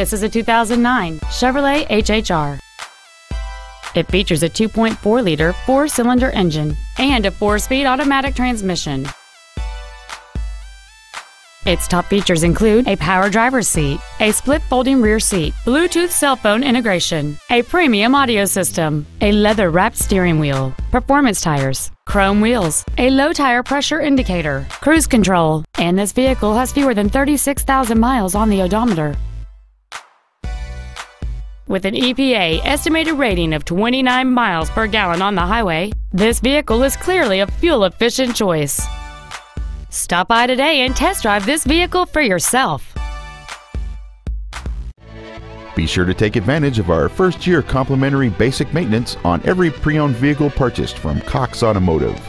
This is a 2009 Chevrolet HHR. It features a 2.4-liter four-cylinder engine and a four-speed automatic transmission. Its top features include a power driver's seat, a split folding rear seat, Bluetooth cell phone integration, a premium audio system, a leather-wrapped steering wheel, performance tires, chrome wheels, a low tire pressure indicator, cruise control, and this vehicle has fewer than 36,000 miles on the odometer. With an EPA estimated rating of 29 miles per gallon on the highway, this vehicle is clearly a fuel-efficient choice. Stop by today and test drive this vehicle for yourself. Be sure to take advantage of our first-year complimentary basic maintenance on every pre-owned vehicle purchased from Cox Automotive.